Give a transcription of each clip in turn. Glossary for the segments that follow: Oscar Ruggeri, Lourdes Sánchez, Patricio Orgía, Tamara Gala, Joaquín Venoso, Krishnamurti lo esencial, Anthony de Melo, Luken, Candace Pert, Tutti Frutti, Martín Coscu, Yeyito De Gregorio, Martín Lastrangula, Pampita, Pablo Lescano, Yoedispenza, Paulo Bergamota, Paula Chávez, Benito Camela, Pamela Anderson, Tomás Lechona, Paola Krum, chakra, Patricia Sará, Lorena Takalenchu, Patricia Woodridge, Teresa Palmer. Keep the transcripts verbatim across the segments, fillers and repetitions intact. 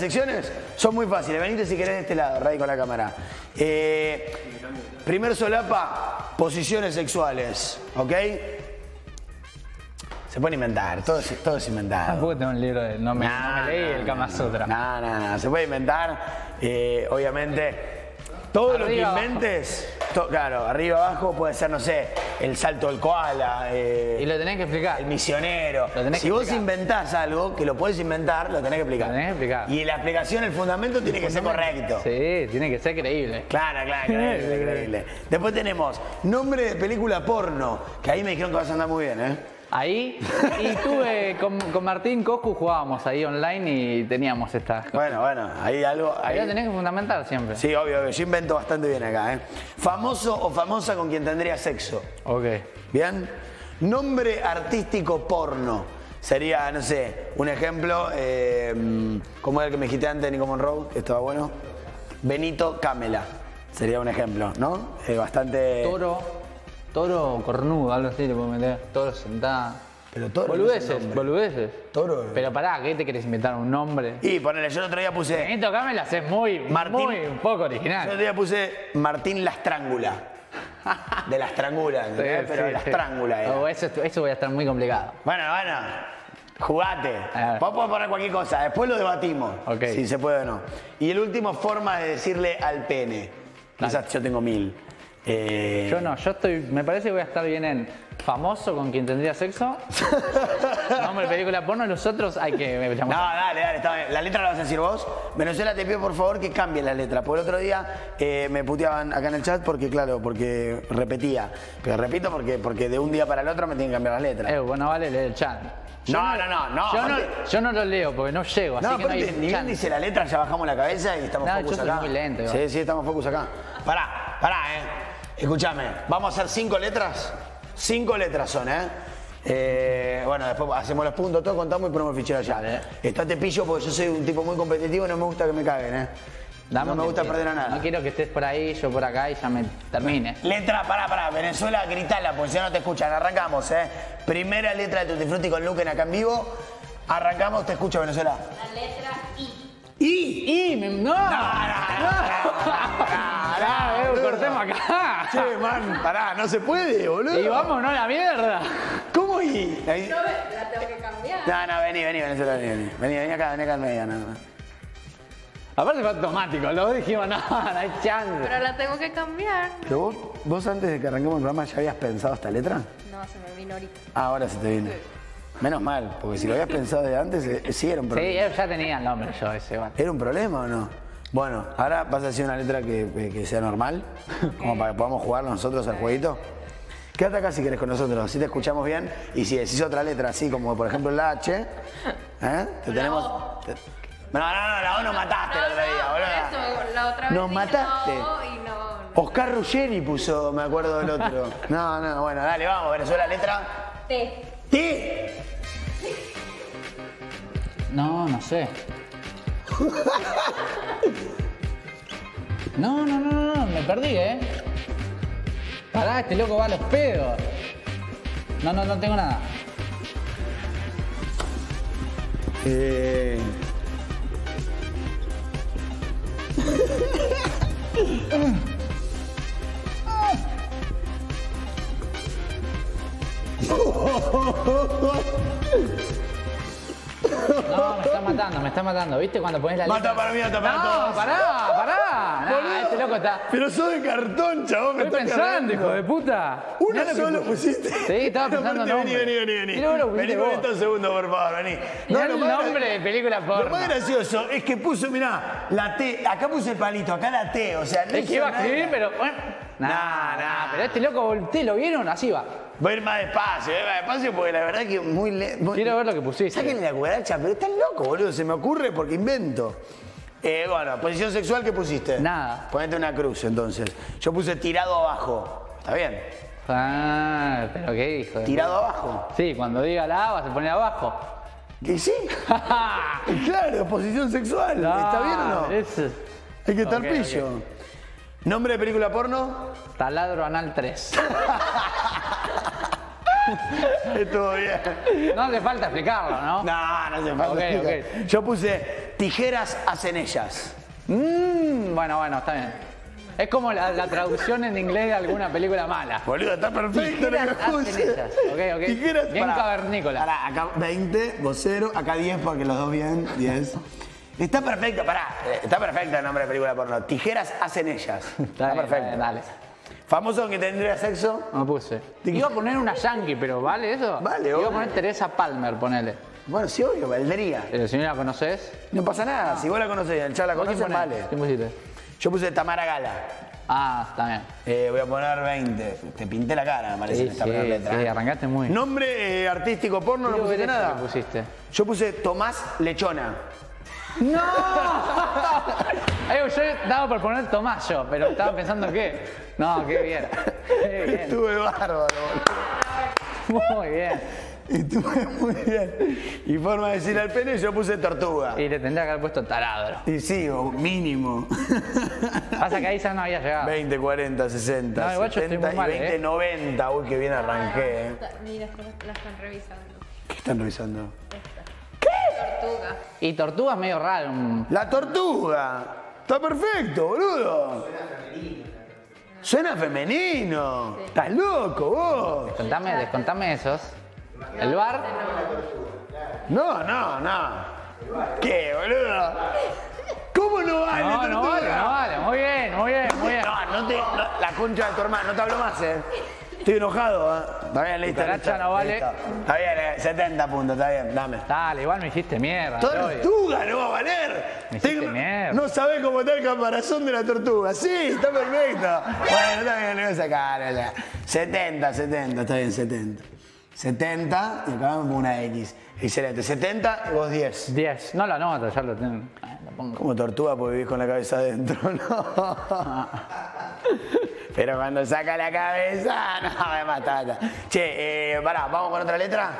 Las secciones son muy fáciles. Venite si querés de este lado, Ray, con la cámara. Eh, primer solapa, posiciones sexuales, ¿ok? Se puede inventar, todo es, todo es inventado. Tampoco tengo un libro de... No me, nah, no me leí nah, el Kama Sutra. No, no, no, se puede inventar, eh, obviamente. Todo arriba, lo que inventes, to, claro, arriba, abajo, puede ser, no sé, el salto del koala. Eh, y lo tenés que explicar. El misionero. Lo tenés si que vos explicar. Inventás algo, que lo podés inventar, lo tenés que explicar. Lo tenés que explicar. Y la explicación, el fundamento, el tiene fundamento. que ser correcto. Sí, tiene que ser creíble. Claro, claro, creíble, creíble. Después tenemos nombre de película porno, que ahí me dijeron que vas a andar muy bien, ¿eh? Ahí, y tuve, con, con Martín Coscu jugábamos ahí online y teníamos estas cosas. Bueno, bueno, ahí algo... Ahí lo tenés que fundamentar siempre. Sí, obvio, obvio. Yo invento bastante bien acá, ¿eh? Famoso o famosa con quien tendría sexo. Ok. ¿Bien? Nombre artístico porno. Sería, no sé, un ejemplo, eh, como el que me dijiste antes, Nico Monroe, que estaba bueno. Benito Camela. Sería un ejemplo, ¿no? Eh, bastante... Toro... Toro cornudo, algo así le puedo meter. Toro sentado. Pero toro. Boludeces, no boludeces. Toro. Pero pará, ¿qué te querés inventar? ¿Un nombre? Y ponele, yo el otro día puse... Benito Camela es muy, Martín, muy un poco original. Yo el otro día puse Martín Lastrangula. De Lastrangula, sí, ¿eh? Pero sí, de Lastrangula. Sí. Oh, eso, eso voy a estar muy complicado. Bueno, bueno. Jugate. Vos podés poner cualquier cosa. Después lo debatimos. Okay. Si se puede o no. Y el último, forma de decirle al pene. Dale. Quizás yo tengo mil. Eh... Yo no, yo estoy, me parece que voy a estar bien en famoso con quien tendría sexo. Nombre, película porno, los otros hay que... Me no, dale, dale, está bien. La letra la vas a decir vos. Venezuela, te pido por favor que cambie la letra. Por el otro día eh, me puteaban acá en el chat porque, claro, porque repetía. Pero repito porque, porque de un día para el otro me tienen que cambiar las letras. Eh, bueno, vale, lee el chat. Yo no, no, no, no. Yo, aparte, no. yo no lo leo porque no llego, no, así que no hay... Ni bien dice la letra, ya bajamos la cabeza y estamos no, focus acá. Muy lento, igual. Sí, sí, estamos focus acá. Pará, pará, eh. Escúchame, vamos a hacer cinco letras. Cinco letras son, ¿eh? eh bueno, después hacemos los puntos, todo contamos y ponemos el fichero allá. ¿Eh? Estate pillo porque yo soy un tipo muy competitivo y no me gusta que me caguen, ¿eh? Dame no me gusta perder a nada. No quiero que estés por ahí, yo por acá y ya me termine. Letra, pará, pará. Venezuela, gritala porque si no te escuchan. Arrancamos, ¿eh? Primera letra de Tutti Frutti con Luken acá en vivo. Arrancamos, te escucho, Venezuela. La letra I. ¿Y? ¿Y? Me... ¡No! ¡No, no, no! ¡Pará, no, no, no, no, no, no, no, no, no, cortemos acá! Che, man, pará, no se puede, boludo. Y vámonos a la mierda. ¿Cómo y? La... Yo la tengo que cambiar. No, no, vení, vení, Venezuela, vení, vení. Vení, vení acá, vení acá al medio, nada más. Aparte fue automático, los dos dijimos, no, no hay chance. Pero la tengo que cambiar. ¿Pero vos, vos antes de que arranquemos el programa ya habías pensado esta letra? No, se me vino ahorita. Ah, ahora se te vino. Sí. Menos mal, porque si lo habías pensado de antes, eh, sí era un problema. Sí, ya tenía el nombre yo ese. Bueno. ¿Era un problema o no? Bueno, ahora vas a hacer una letra que, que sea normal, como para que podamos jugar nosotros al jueguito. Quédate acá si querés con nosotros, así te escuchamos bien. Y si decís otra letra, así como por ejemplo la H, ¿eh? Te tenemos... Te... No, no, no, la O nos mataste no, el otro día, boludo. No, eso, la otra vez nos mataste. No, y no, no. Oscar Ruggeri puso, me acuerdo del otro. No, no, bueno, dale, vamos, Venezuela, letra... T. ¿T? No, no sé. No, no, no, no, no, me perdí, ¿eh? Pará, este loco va a los pedos. No, no, no tengo nada. Eh... No, me está matando, me está matando. ¿Viste cuando pones la letra? Mata para mí, mata para todos. No, pará, pará. Nah, este loco está... Pero sos de cartón, chabón. Me estoy pensando, hijo de puta. Una solo pusiste. Sí, estaba pensando en nombre. Vení, vení, vení. Vení con esto un segundo, por favor, vení. Mirá el nombre de película porno. Lo más gracioso es que puso, mirá, la T. Acá puse el palito, acá la T. O sea, no es que iba a escribir, pero... Nah, nah. Pero este loco, ¿ustedes lo vieron? Así va. Voy a ir más despacio, voy a ir más despacio porque la verdad que muy lento. Quiero ver lo que pusiste. Sáquenle la cucaracha, pero estás loco, boludo. Se me ocurre porque invento. Eh, bueno, posición sexual, ¿qué pusiste? Nada. Ponete una cruz, entonces. Yo puse tirado abajo. ¿Está bien? Ah, pero ¿qué dijo? ¿Tirado abajo? Sí, cuando diga la A vas a poner abajo. ¿Qué sí? Claro, posición sexual. No, ¿está bien o no? Eso. Hay que estar okay, pillo. Okay. ¿Nombre de película porno? Taladro Anal tres. Estuvo bien. No hace falta explicarlo, ¿no? No, no hace falta okay, explicarlo. Okay. Yo puse tijeras hacen ellas. Mm, bueno, bueno, está bien. Es como la, la traducción en inglés de alguna película mala. Boludo, está perfecto. Tijeras lo que hacen ellas. Okay, okay. Tijeras bien para, cavernícola. Para, acá veinte, vocero, acá diez porque los dos bien, diez. Está perfecto, pará. Está perfecto el nombre de película porno. Tijeras hacen ellas. Está, está bien, perfecto. Bien, dale. Famoso que tendría sexo. No puse. Te iba a poner una yankee, pero ¿vale eso? Vale. Te iba obvio. a poner Teresa Palmer, ponele. Bueno, sí, obvio, valdría. Pero si no la conocés. No pasa nada. No. Si vos la conocés, el chaval la conoce, vale. ¿Qué pusiste? Yo puse Tamara Gala. Ah, está bien. Eh, voy a poner veinte. Te pinté la cara, me parece. Sí, esta sí, letra. Sí, arrancaste muy. Nombre eh, artístico porno, no pusiste nada. ¿Qué pusiste? Yo puse Tomás Lechona. ¡No! Yo estaba por poner Tomás yo, pero estaba pensando que... No, qué bien. Qué bien. Estuve bárbaro, boludo. Muy bien. Estuve muy bien. Y forma de decir al pene, yo puse tortuga. Y le tendría que haber puesto taladro. Y sí, o mínimo. Pasa que ahí ya no había llegado. veinte, cuarenta, sesenta, no, igual setenta yo estoy muy mal, y veinte, ¿eh? noventa. Uy, qué bien arranqué, ¿eh? Ni las están revisando. ¿Qué están revisando? Tortuga. Y tortuga es medio raro. La tortuga. Está perfecto, boludo. Suena femenino. Suena femenino. Sí. Estás loco, vos. Descontame, descontame esos. ¿El bar? No, no, no. ¿Qué, boludo? ¿Cómo no vale no, tortuga? No vale, no vale. Muy bien, muy bien, muy bien. No, no te... No, la concha de tu hermano. No te hablo más, eh. Estoy enojado, ¿eh? Está bien, listo. Cucaracha no vale. Listo. Está bien, eh, setenta puntos, está bien, dame. Dale, igual me hiciste mierda. ¡Tortuga no va a valer! Me hiciste Ten... mierda. No sabés cómo está el caparazón de la tortuga. Sí, está perfecto. Bueno, está bien, le voy a sacar. O sea. setenta, setenta, está bien, setenta. setenta, y acabamos con una X. Excelente. setenta y vos diez. diez. No la anoto, ya lo tengo. Lo pongo. Como tortuga porque vivís con la cabeza adentro, ¿no? Pero cuando saca la cabeza, no, me mata. Che, eh, pará, ¿vamos con otra letra?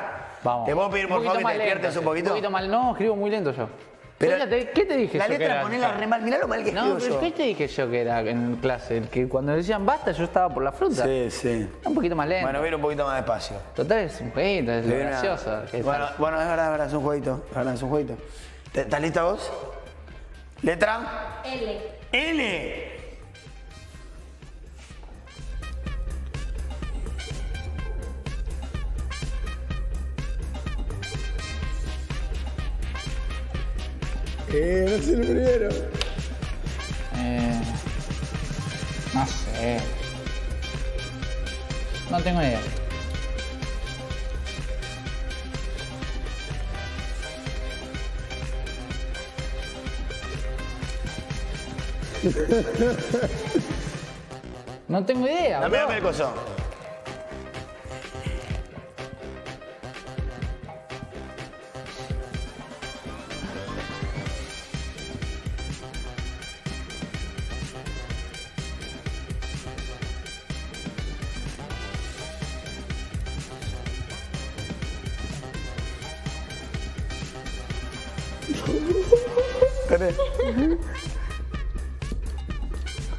Vamos. ¿Te puedo pedir, por favor, que te despiertes un poquito? Un poquito mal, no, escribo muy lento yo. Pero, ¿qué te dije yo? La letra ponela re mal, mirá lo mal que escribo yo. No, pero ¿qué te dije yo que era en clase? El que cuando decían basta, yo estaba por la fruta. Sí, sí. Un poquito más lento. Bueno, viene un poquito más despacio. Total, es un jueguito, es gracioso. Bueno, bueno, es verdad, es verdad, es un jueguito. Es verdad, es un jueguito. ¿Estás lista vos? Letra. L. L. Eh, no es el primero. Eh, no sé. No tengo idea. No tengo idea. Dame, dame el coso.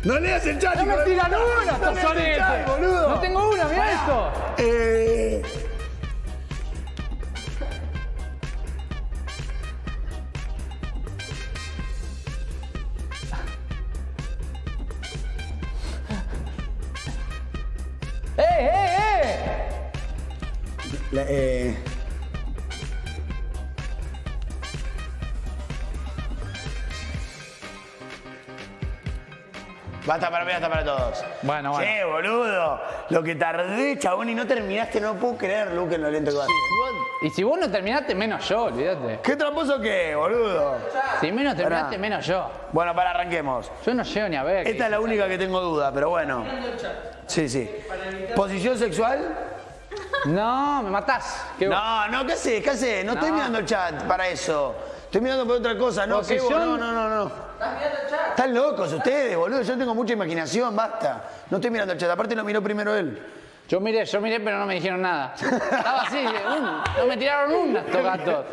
No leas el chat, no me tiran una, no estos sonetes, boludo. No tengo una, mirá esto. Eh... ¡Eh, eh, eh! La, eh... Basta para mí, basta para todos. Bueno, bueno. Che, boludo. Lo que tardé, chabón, y no terminaste, no puedo creer, Luken, lo lento que vas. Sí, y si vos no terminaste, menos yo, olvídate. ¿Qué tramposo que, boludo? Si menos terminaste, pará. Menos yo. Bueno, para, arranquemos. Yo no llego ni a ver. Esta es la única que tengo duda, pero bueno. Sí, sí. ¿Posición sexual? No, me matás. Qué no, bueno. no, ¿qué haces? ¿Qué haces? No, no estoy mirando el chat para eso. Estoy mirando por otra cosa, no, que vos, no, no, no, no. ¿Estás mirando el chat? Están locos ustedes, boludo. Yo tengo mucha imaginación, basta. No estoy mirando el chat, aparte lo miró primero él. Yo miré, yo miré, pero no me dijeron nada. Estaba así, un, no me tiraron una estos gatos.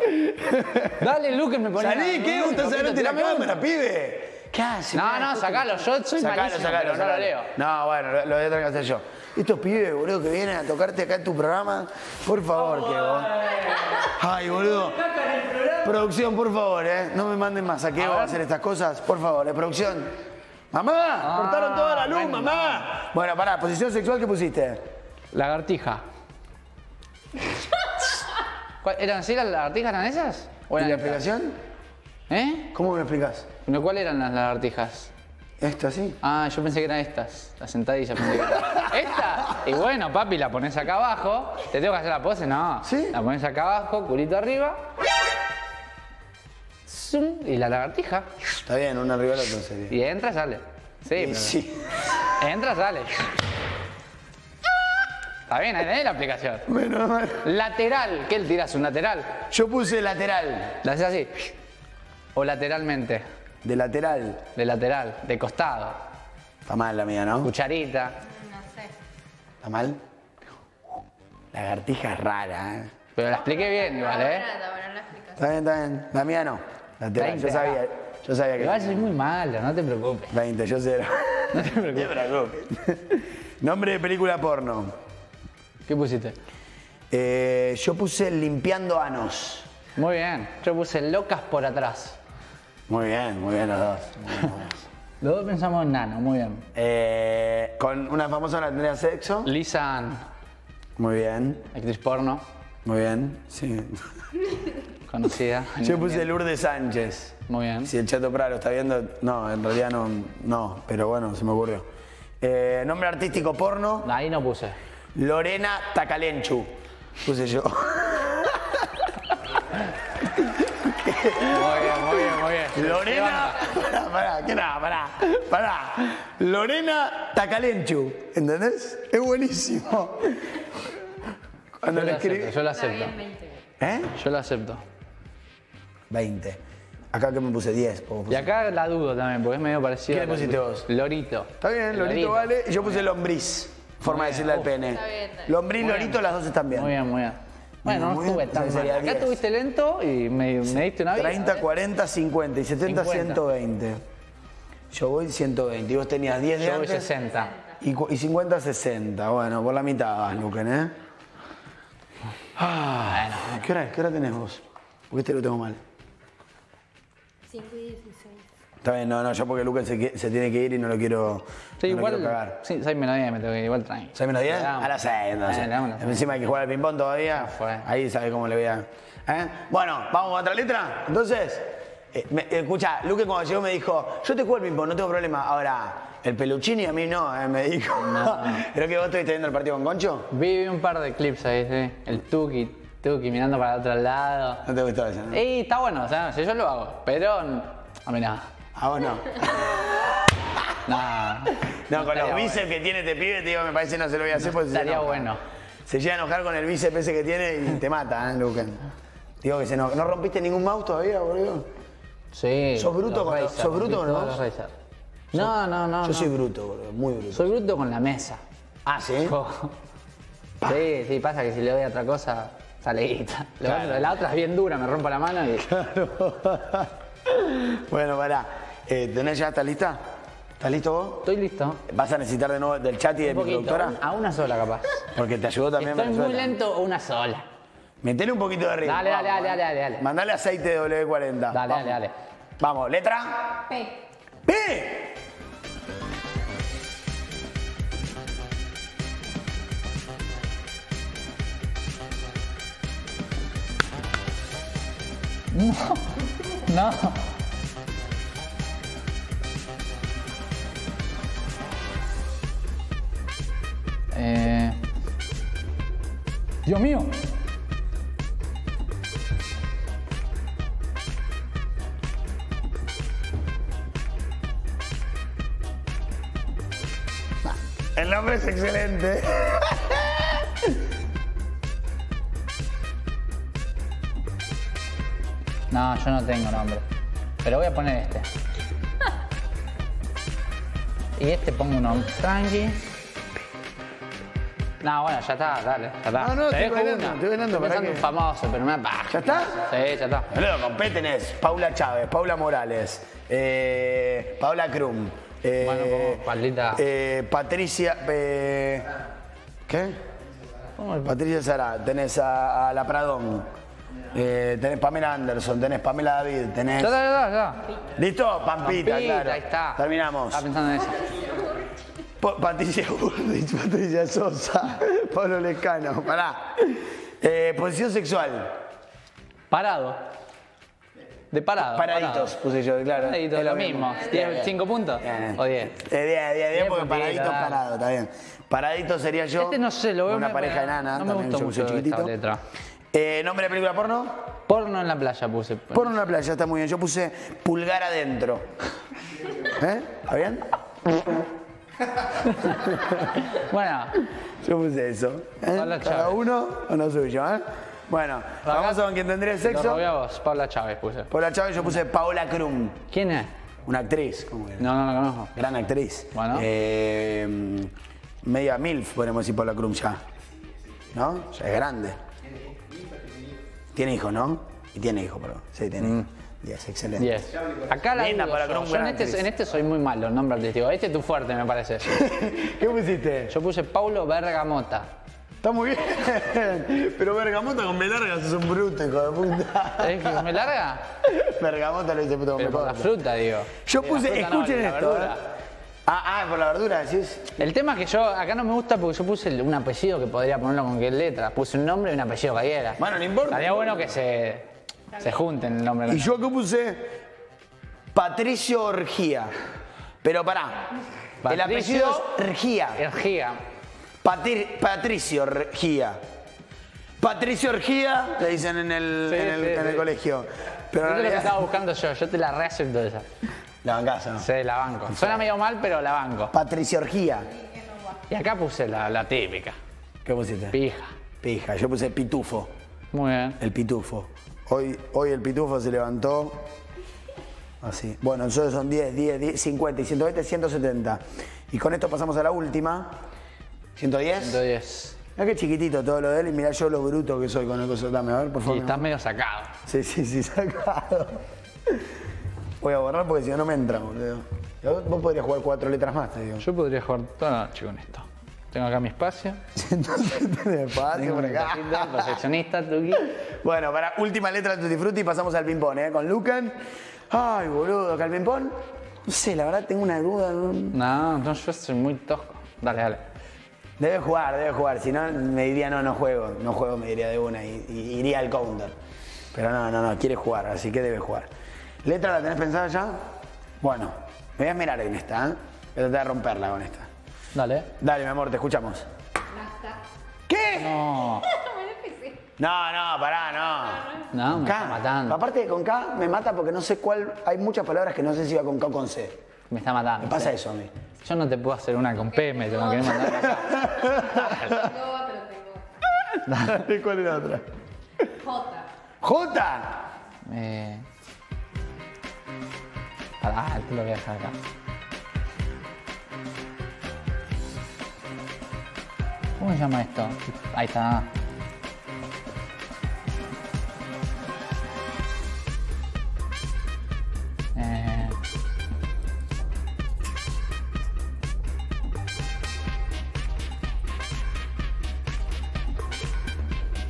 Dale, Luken, me ponía. Salí, ¿qué? Usted se adelante la cámara, pibe. ¿Qué hace? No, no, sacalo. Yo soy sacalo, malísimo, sacalo, pero sacalo. No lo leo. No, bueno, lo, lo voy a tener que hacer yo. Estos pibes, boludo, que vienen a tocarte acá en tu programa, por favor, oh, que vos. Ay, boludo. Producción, por favor, eh. No me manden más a qué a, a hacer estas cosas. Por favor, eh, producción. ¡Mamá! Ah, ¡cortaron toda la luz, bueno. mamá! Bueno, pará, posición sexual, ¿qué pusiste? Lagartija. ¿Eran así las lagartijas? ¿Eran esas? ¿O eran ¿Y la explicación? ¿Eh? ¿Cómo me lo explicas? ¿No, cuál eran las lagartijas? ¿Estas, sí? Ah, yo pensé que eran estas. Las sentadillas pensé que eran. ¿Esta? Y bueno, papi, la pones acá abajo. ¿Te tengo que hacer la pose? No. ¿Sí? La pones acá abajo, culito arriba. Zoom, y la lagartija. Está bien, una arriba la otra sería. Y entra, sale. Sí, y sí. Entra, sale. Está bien, ahí tenés la aplicación. Menos mal. Lateral. ¿Qué él tirás? ¿Un lateral? Yo puse lateral. ¿La haces así? ¿O lateralmente? De lateral. De lateral, de costado. Está mal la mía, ¿no? Cucharita. No sé. ¿Está mal? Lagartija es rara, ¿eh? Pero la expliqué bien, ¿vale? ¿Eh? Está bien, está bien. La mía no. Lateral, veinte, yo sabía. Yo sabía que... Igual soy muy malo, no te preocupes. veinte, yo cero. No te preocupes. No te preocupes. Nombre de película porno. ¿Qué pusiste? Eh, yo puse Limpiando Anos. Muy bien. Yo puse Locas por Atrás. Muy bien, muy bien los dos. Los dos pensamos en nano, muy bien. Eh, ¿Con una famosa la tendría sexo? Lisa Ann. Muy bien. Actriz porno. Muy bien, sí. Conocida. Yo puse Lourdes Sánchez. Muy bien. Si el Chato Prado lo está viendo, no, en realidad no, no, pero bueno, se me ocurrió. Eh, ¿Nombre artístico porno? Ahí no puse. Lorena Takalenchu. Puse yo. Muy bien, muy bien, muy bien. Lorena. Pará, pará, que nada, pará. Pará. Lorena Takalenchu. ¿Entendés? Es buenísimo. Cuando yo le escribí. Yo la acepto. ¿Eh? Yo la acepto. veinte. Acá que me puse diez. Puse... Y acá la dudo también, porque es medio parecido. ¿Qué le pusiste vos? Lorito. Está bien, Lorito, Lorito vale. Y yo puse Lombriz. Forma de decirle al pene. Está bien, está bien. Lombriz, muy Lorito, bien. Las dos están bien. Muy bien, muy bien. Bueno, no estuve tan mal. Acá estuviste lento y me, me diste una vida. treinta, cuarenta, cincuenta y setenta, ciento veinte. Yo voy ciento veinte. Y vos tenías diez de Yo antes. Voy sesenta. Y, y cincuenta, sesenta. Bueno, por la mitad vas, Luken, ¿eh? Ah, bueno. ¿Qué hora es? ¿Qué hora tenés vos? Porque este lo tengo mal. cinco y dieciséis. Está bien, no, no, yo porque Luken se, se tiene que ir y no lo quiero, sí, no igual, lo quiero cagar. Sí, seis menos diez me tengo que ir, igual tranqui. ¿seis menos diez? A las seis, entonces. Eh, no, no, no. Encima hay que jugar al ping-pong todavía. No, ahí sabes cómo le voy a... ¿Eh? Bueno, ¿vamos a otra letra? Entonces, eh, me, escucha, Luken cuando llegó me dijo, yo te juego al ping-pong, no tengo problema. Ahora, el Peluchini a mí no, eh, me dijo. No. ¿Pero que vos estuviste viendo el partido con Concho? Vi un par de clips ahí, sí. El Tuki. Tuki mirando para el otro lado. ¿No te gustó eso? ¿No? Y está bueno, o sea, yo lo hago, pero a mí nada. ¿A vos no? Nah, no, no, con los bíceps bueno. que tiene este pibe, te digo, me parece que no se lo voy a hacer no porque estaría se bueno. Se llega a enojar con el bíceps ese que tiene y te mata, ¿eh, Luken? Digo que se enoja. ¿No rompiste ningún mouse todavía, boludo? Sí. ¿Sos bruto con los, ¿sos bruto con los mouse? Los no, no, no. Yo no. soy bruto, boludo, muy bruto. Soy bruto con la mesa. ¿Ah, sí? Yo... Sí, sí, pasa que si le doy a otra cosa... Saleguita. Claro. La otra es bien dura, me rompo la mano y... Claro. Bueno, pará. Eh, ¿Tenés ya? ¿Estás lista? ¿Estás listo vos? Estoy listo. ¿Vas a necesitar de nuevo del chat y un de poquito, mi productora? A una sola, capaz. Porque te ayudó también Estoy Venezuela. Muy lento a una sola. Metele un poquito de ritmo. Dale, dale, dale, dale, dale, dale. Mandale aceite de doble u cuarenta. Dale, Vamos. dale, dale. Vamos, letra... P. ¡P! No, no. Eh... Dios mío. El nombre es excelente. No, yo no tengo nombre. Pero voy a poner este. Y este pongo un nombre tranqui. No, bueno, ya está, dale, ya está. No, no, estoy ganando, estoy ganando. Estoy pensando un famoso, pero me da paja. ¿Ya está? Sí, ya está. Luego, competen es Paula Chávez, Paula Morales, eh, Paola Krum, eh, bueno, como Paulita. Eh, Patricia, eh, ¿qué? Patricia Sará, tenés a, a La Pradón, eh, tenés Pamela Anderson, tenés Pamela David, tenés... Ya, ya, ya. ¿Listo? Pampita, Pampita, claro. Ahí está. Terminamos. Está pensando en eso. Patricia Woodridge, Patricia Sosa, Pablo Lescano, pará. Eh, posición sexual. Parado. De parado. Paraditos, parado. Puse yo, claro. Paraditos, es lo mismo. mismo. ¿Cinco puntos? Bien. ¿O diez? Eh, diez, diez, diez porque paraditos, parado, parado, está bien. Paradito sería yo. Este no sé, lo veo. Una me pareja enana, no me también gustó mucho chiquitito. Letra. Eh, ¿Nombre de película porno? Porno en la playa puse. Porno en la playa, está muy bien. Yo puse Pulgar Adentro. ¿Eh? ¿Está bien? Bueno, yo puse eso. ¿Eh? Cada uno uno suyo, ¿eh? Bueno, vamos a con quien tendría sexo. No, vos, Paula Chávez puse. Paula Chávez, yo puse Paola Krum. ¿Quién es? Una actriz. ¿Cómo era? No, no la conozco. Gran actriz. Bueno. Eh, media milf, podemos decir Paola Krum ya. ¿No? Ya es grande. Tiene hijos, ¿no? Y tiene hijos, perdón. Sí, tiene hijos. diez, excelente. diez. Acá la linda para Krum. Yo en este, en este soy muy malo, nombre artístico. Este es tu fuerte, me parece. ¿Qué pusiste? Yo puse Paulo Bergamota. Está muy bien. Pero Bergamota con me larga es un bruto, hijo de puta. ¿Es que con me larga? Bergamota lo dice puto con me larga. Por la fruta, digo. Yo de puse, escuchen no, esto. Ah, ah, por la verdura, decís. El tema es que yo, acá no me gusta porque yo puse un apellido que podría ponerlo con qué letra. Puse un nombre y un apellido cualquiera. Bueno, no importa. Estaría bueno que se... se junten el nombre. Y yo acá puse Patricio Orgía. Pero pará. Patricio el apellido es Orgía. Orgía. Patir, Patricio Orgía. Patricio Orgía, le dicen en el, sí, en el, sí, en el sí. colegio. Pero eso es lo que estaba buscando yo. Yo te la reacepto esa. La bancás, ¿no? Sí, la banco. Suena o sea, medio mal, pero la banco. Patricio Orgía. Y acá puse la, la típica. ¿Qué pusiste? Pija. Pija. Yo puse Pitufo. Muy bien. El Pitufo. Hoy, hoy el Pitufo se levantó así. Bueno, entonces son diez, diez, diez, cincuenta y ciento veinte, ciento setenta. Y con esto pasamos a la última. ¿ciento diez? ciento diez. Mirá qué chiquitito todo lo de él y mirá yo lo bruto que soy con el coso. Dame, a ver, por favor. Y estás medio sacado. Sí, sí, sí, sacado. Voy a borrar porque si no, no me entra, boludo. Vos podrías jugar cuatro letras más, te digo. Yo podría jugar toda la noche con esto. Tengo acá mi espacio. Tengo espacio por acá. Perfeccionista, Tuki. Bueno, para última letra de Tutti Frutti y pasamos al ping-pong, ¿eh? Con Luken. Ay, boludo, acá el ping-pong. No sé, la verdad tengo una duda. No, no, yo soy muy tosco. Dale, dale. Debe jugar, debe jugar. Si no, me diría, no, no juego. No juego, me diría de una y, y iría al counter. Pero no, no, no, quiere jugar, así que debe jugar. ¿Letra la tenés pensada ya? Bueno, me voy a mirar en esta, ¿eh? Voy a tratar de romperla con esta. Dale. Dale, mi amor, te escuchamos. Nafta. ¿Qué? No. No, no, pará, no. No, me K. Está matando. Aparte de con K, me mata porque no sé cuál... Hay muchas palabras que no sé si va con K o con C. Me está matando. Me pasa sí. eso a mí. Yo no te puedo hacer una con P, me tengo que matar acá. Dale, ¿cuál es la otra? J. ¿J? Eh... Pará, te lo voy a dejar acá. ¿Cómo se llama esto? Ahí está. Eh...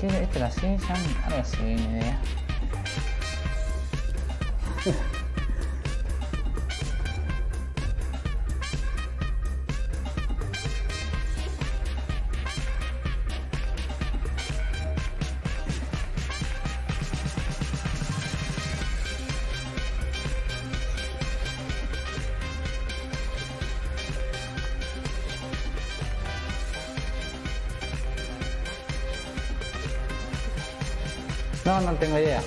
¿Qué es esto? ¿La ciencia? Algo así, ni idea. No, no tengo idea.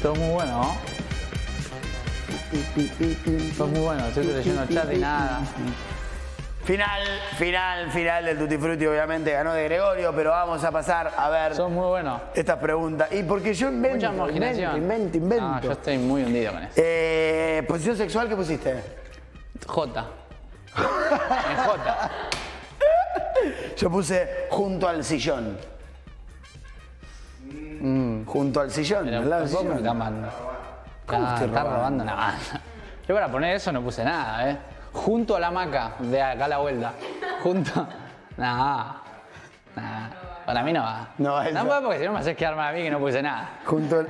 Todo muy bueno, ¿no? Todo muy bueno, estoy leyendo el chat y nada. Final, final, final del Tutti Frutti, obviamente ganó De Gregorio, pero vamos a pasar a ver... Sos muy bueno. Estas preguntas. Y porque yo invento, Mucha imaginación. invento, invento, invento. No, yo estoy muy hundido con eso. Eh, ¿Posición sexual qué pusiste? J. En J. Yo puse junto al sillón. Mm. Junto al sillón. Al lado del sillón. Me están robando. ¿Cómo está robando la banda? Yo para poner eso no puse nada, ¿eh? Junto a la hamaca, de acá a la vuelta. Junto. Nada. Nada. Para mí no va. No va. No va porque si no me haces quedarme a mí que no puse nada. Junto al.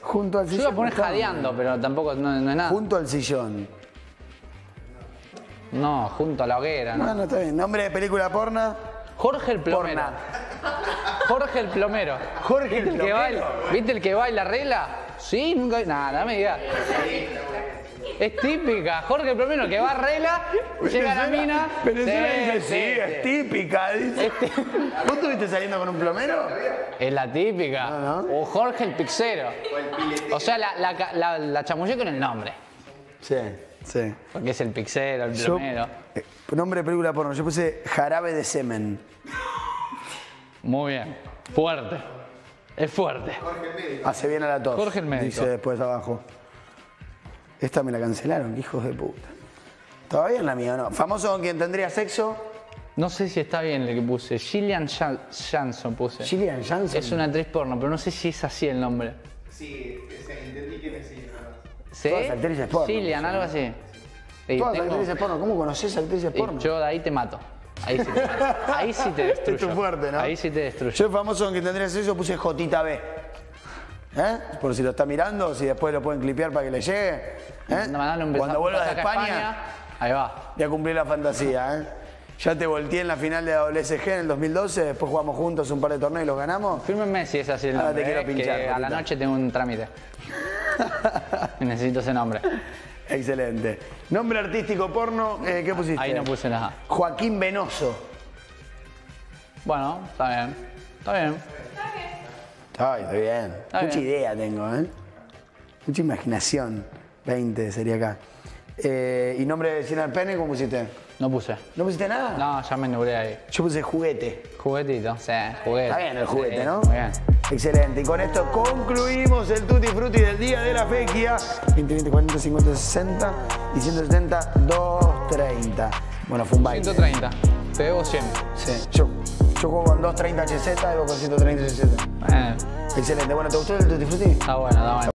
Junto al sillón. Yo iba a poner jadeando, pero tampoco no, no es nada. Junto al sillón. No, junto a la hoguera. No, no, no está bien. Nombre de película porno. Jorge el Plomero. Porna. Jorge el Plomero. Jorge el Plomero. Que baila, ¿viste el que baila regla? Sí, nunca. Nada, dame idea. Es típica, Jorge el Plomero que va a regla, llega a la mina. Venezuela sí, dice, sí, sí, sí, es típica, dice. Es típica. ¿Vos estuviste saliendo con un plomero? Es la típica. No, no. O Jorge el Pixero. O, o sea, la, la, la, la chamullé con el nombre. Sí, sí. Porque es el Pixero, el plomero. Yo, eh, nombre de película porno, yo puse Jarabe de Semen. Muy bien. Fuerte. Es fuerte. Jorge el Médico. Hace bien a la tos. Jorge el Médico. Dice después abajo. Esta me la cancelaron, hijos de puta. Todavía es la mía, ¿no? ¿Famoso con quien tendría sexo? No sé si está bien el que puse. Gillian Jansson puse. ¿Gillian Jansson? Es una actriz porno, pero no sé si es así el nombre. Sí, entendí quién es ella. ¿Sí? Todas actrices porno. Gillian, algo así. Sí, Todas tengo... actrices porno. ¿Cómo conoces actrices porno? Yo de ahí te mato. Ahí sí te mato. Ahí sí te destruyo. Es tu fuerte, ¿no? Ahí sí te destruyo. Yo famoso con quien tendría sexo puse Jotita B. ¿Eh? Por si lo está mirando, si después lo pueden clipear para que le llegue. ¿Eh? No, no, no, Cuando vuelvas de España, España, ahí va. Ya cumplí la fantasía. ¿Eh? Ya te volteé en la final de la W S G en el dos mil doce, después jugamos juntos un par de torneos y los ganamos. Fírmenme si es así el nombre. Ahora te quiero eh, pinchar. Que a la noche tengo un trámite. Necesito ese nombre. Excelente. Nombre artístico porno, eh, ¿qué pusiste? Ahí no puse nada. Joaquín Venoso. Bueno, está bien. Está bien. Ay, está bien. Está Mucha bien. idea tengo, ¿eh? Mucha imaginación. veinte sería acá. Eh, ¿Y nombre de Sinan Pene cómo pusiste? No puse. ¿No pusiste nada? No, ya me nublé ahí. Yo puse juguete. Juguetito. Sí, juguete. Está bien el juguete, sí, ¿no? Muy bien. Excelente. Y con esto concluimos el Tutti Frutti del día de la Fequia. veinte, veinte, cuarenta, cincuenta, sesenta y ciento setenta, doscientos treinta. Bueno, fue un baile. ciento treinta. Te debo cien. Sí. Yo. Yo juego con doscientos treinta H Z y vos con ciento treinta H Z. Eh. Excelente. Bueno, ¿te gustó el Tutti Frutti? Está bueno, está bueno.